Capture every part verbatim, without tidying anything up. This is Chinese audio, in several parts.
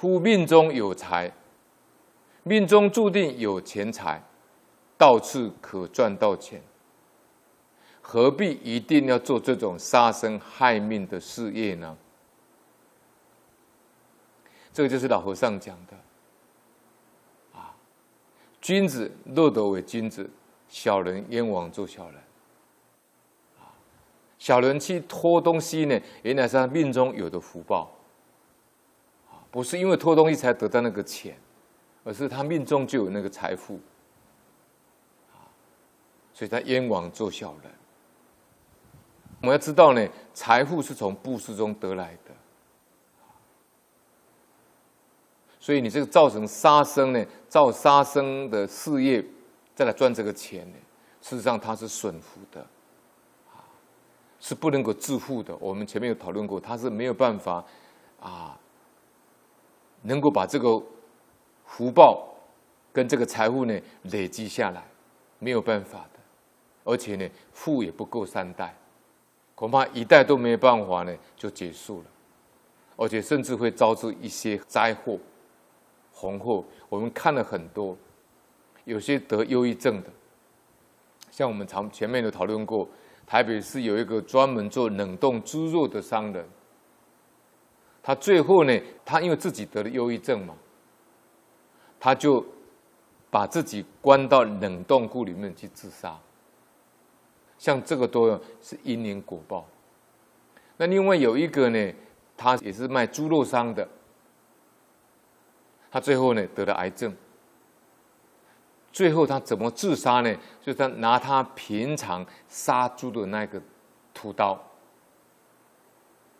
夫命中有财，命中注定有钱财，到处可赚到钱，何必一定要做这种杀生害命的事业呢？这个就是老和尚讲的啊，君子落得为君子，小人冤枉做小人。 小人去偷东西呢，原来是他命中有的福报，不是因为偷东西才得到那个钱，而是他命中就有那个财富，所以他冤枉做小人。我们要知道呢，财富是从布施中得来的，所以你这个造成杀生呢，造杀生的事业，再来赚这个钱呢，事实上它是损福的。 是不能够致富的。我们前面有讨论过，他是没有办法啊，能够把这个福报跟这个财富呢累积下来，没有办法的。而且呢，富也不够三代，恐怕一代都没有办法呢就结束了，而且甚至会招致一些灾祸、洪祸。我们看了很多，有些得忧郁症的，像我们常前面有讨论过。 台北市有一个专门做冷冻猪肉的商人，他最后呢，他因为自己得了忧郁症嘛，他就把自己关到冷冻库里面去自杀。像这个都是因缘果报。那另外有一个呢，他也是卖猪肉商的，他最后呢得了癌症。 最后他怎么自杀呢？就是他拿他平常杀猪的那个屠刀，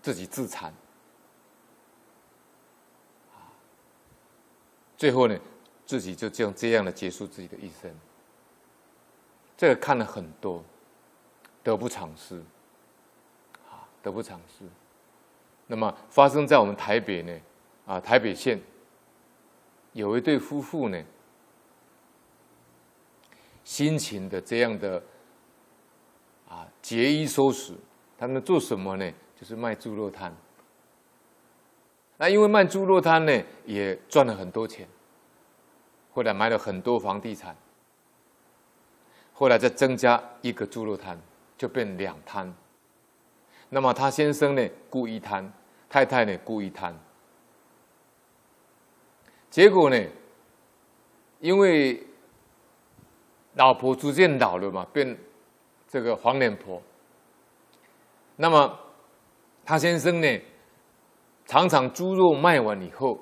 自己自残。最后呢，自己就这样这样的结束自己的一生。这个看了很多，得不偿失，啊，得不偿失。那么发生在我们台北呢，啊，台北县有一对夫妇呢。 辛勤的这样的啊，节衣缩食，他们做什么呢？就是卖猪肉摊。那因为卖猪肉摊呢，也赚了很多钱。后来买了很多房地产，后来再增加一个猪肉摊，就变两摊。那么他先生呢，雇一摊；太太呢，雇一摊。结果呢，因为 老婆逐渐老了嘛，变这个黄脸婆。那么，他先生呢，常常猪肉卖完以后，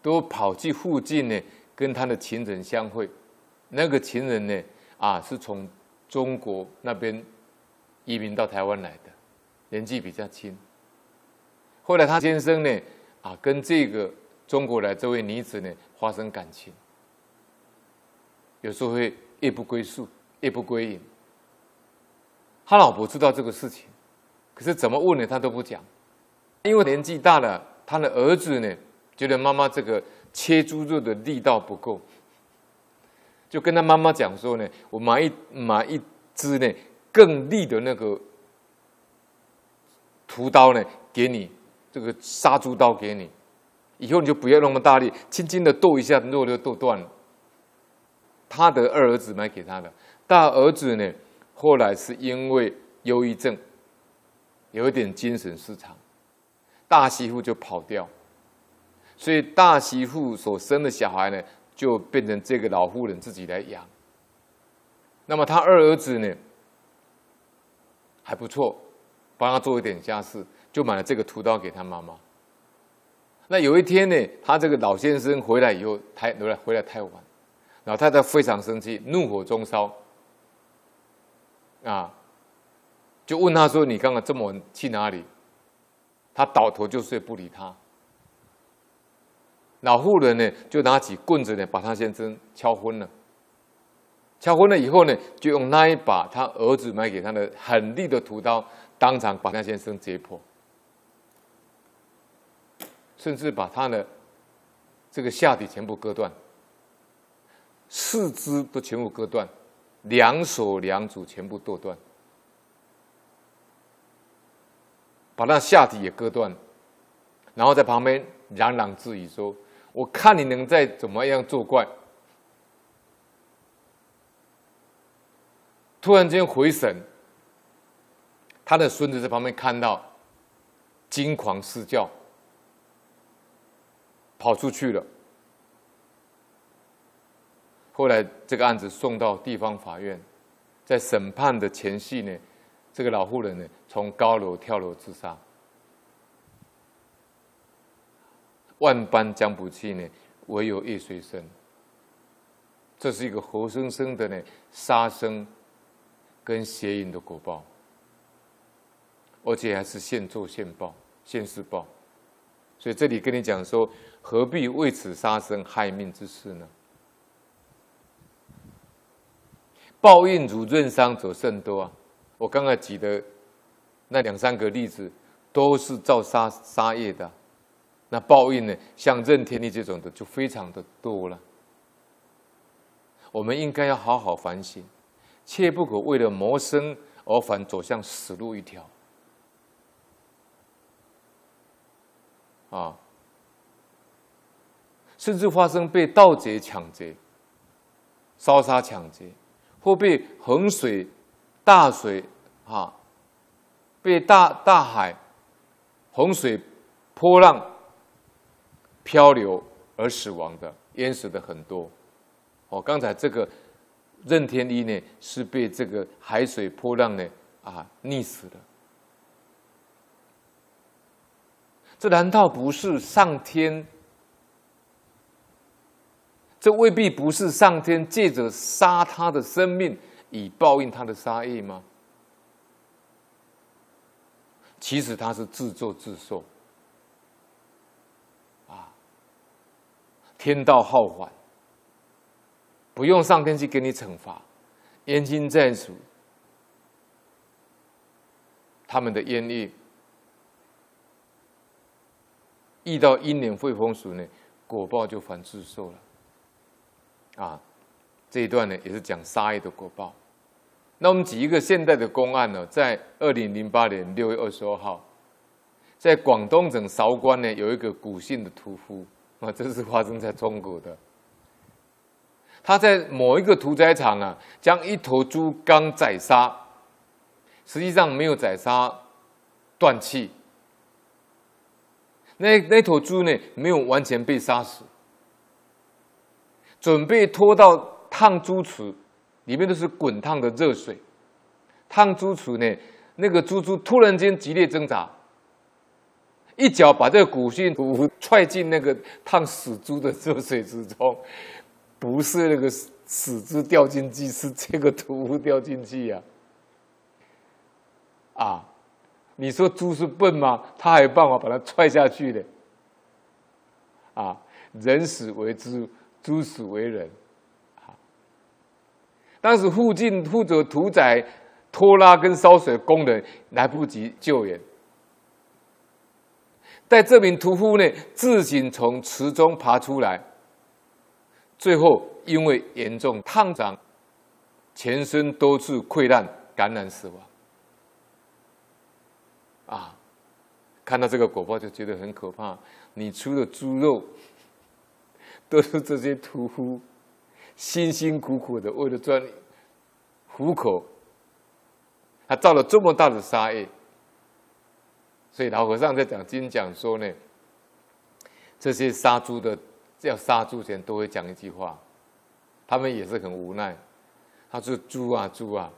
都跑去附近呢，跟他的情人相会。那个情人呢，啊，是从中国那边移民到台湾来的，年纪比较轻。后来他先生呢，啊，跟这个中国来这位女子呢，发生感情。 有时候会夜不归宿，夜不归营。他老婆知道这个事情，可是怎么问呢？他都不讲，因为年纪大了，他的儿子呢觉得妈妈这个切猪肉的力道不够，就跟他妈妈讲说呢：“我买一买一只呢更利的那个屠刀呢给你，这个杀猪刀给你，以后你就不要那么大力，轻轻的剁一下，肉就剁断了。” 他的二儿子买给他的，大儿子呢，后来是因为忧郁症，有一点精神失常，大媳妇就跑掉，所以大媳妇所生的小孩呢，就变成这个老妇人自己来养。那么他二儿子呢，还不错，帮他做一点家事，就买了这个屠刀给他妈妈。那有一天呢，他这个老先生回来以后，太回来回来太晚。 老太太非常生气，怒火中烧，啊，就问他说：“你刚刚这么晚去哪里？”他倒头就睡，不理他。老妇人呢，就拿起棍子呢，把他先生敲昏了。敲昏了以后呢，就用那一把他儿子买给他的很利的屠刀，当场把他先生解剖，甚至把他的这个下体全部割断。 四肢都全部割断，两手两足全部剁断，把那下体也割断，然后在旁边嚷嚷自语说：“我看你能再怎么样作怪。”突然间回神，他的孙子在旁边看到，惊狂失教，跑出去了。后来这个案子送到地方法院，在审判的前夕呢，这个老妇人呢从高楼跳楼自杀。万般将不弃呢，唯有业随身。这是一个活生生的呢杀生跟邪淫的果报，而且还是现做现报、现世报。所以这里跟你讲说，何必为此杀生害命之事呢？ 报应如润伤者甚多啊！我刚才举的那两三个例子，都是造杀杀业的、啊。那报应呢，像任天力这种的就非常的多了。我们应该要好好反省，切不可为了谋生而反走向死路一条。啊，甚至发生被盗贼、抢劫、烧杀抢劫。 或被洪水、大水，哈、啊，被大大海、洪水、波浪漂流而死亡的、淹死的很多。哦，刚才这个任天一呢，是被这个海水波浪呢啊溺死的。这难道不是上天？这未必不是上天借着杀他的生命以报应他的杀业吗？其实他是自作自受，啊，天道好还，不用上天去给你惩罚，冤亲债主他们的冤业，遇到因缘会风俗呢，果报就反自受了。 啊，这一段呢也是讲杀业的果报。那我们举一个现代的公案呢、哦，在二零零八年六月二十二号，在广东省韶关呢有一个古姓的屠夫啊，这是发生在中国的。他在某一个屠宰场啊，将一头猪刚宰杀，实际上没有宰杀断气，那那头猪呢没有完全被杀死。 准备拖到烫猪池，里面都是滚烫的热水。烫猪池呢，那个猪猪突然间激烈挣扎，一脚把这个古姓屠夫踹进那个烫死猪的热水之中。不是那个死猪掉进去，是这个屠夫掉进去呀、啊！啊，你说猪是笨吗？他还有办法把它踹下去的。啊，人死为猪。 猪死为人，啊！当时附近负责屠宰、拖拉跟烧水工人来不及救援，但这名屠夫呢自行从池中爬出来，最后因为严重烫伤，全身多处溃烂，感染死亡。啊！看到这个果报就觉得很可怕。你除了猪肉。 都是这些屠夫辛辛苦苦的为了赚糊口，他造了这么大的杀业，所以老和尚在讲经讲说呢，这些杀猪的要杀猪前都会讲一句话，他们也是很无奈，他说：“猪啊猪啊，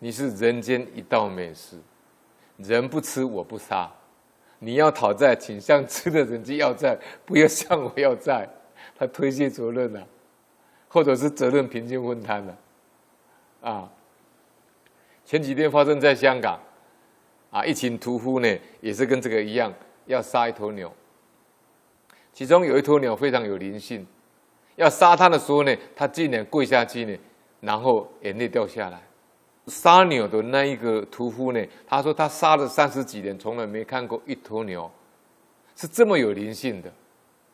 你是人间一道美食，人不吃我不杀，你要讨债，请向吃的人去要债，不要向我要债。” 他推卸责任了、啊，或者是责任平均分摊了、啊，啊！前几天发生在香港，啊，一群屠夫呢也是跟这个一样，要杀一头牛。其中有一头牛非常有灵性，要杀它的时候呢，它竟然跪下去呢，然后眼泪掉下来。杀牛的那一个屠夫呢，他说他杀了三十几年，从来没看过一头牛是这么有灵性的。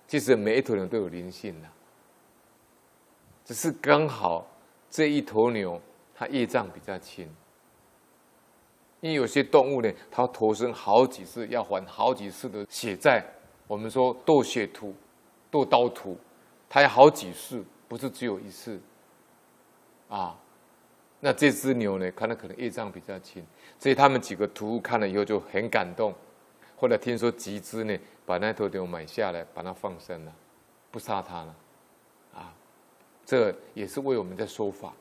其实每一头牛都有灵性的、啊，只是刚好这一头牛它业障比较轻，因为有些动物呢，它投生好几次要还好几次的血债，我们说剁血图、剁刀图，它有好几式，不是只有一式啊。那这只牛呢，看它可能业障比较轻，所以他们几个屠户看了以后就很感动。后来听说集资呢，把那头牛买下来，把它放生了，不杀它了，啊，这也是为我们在说法。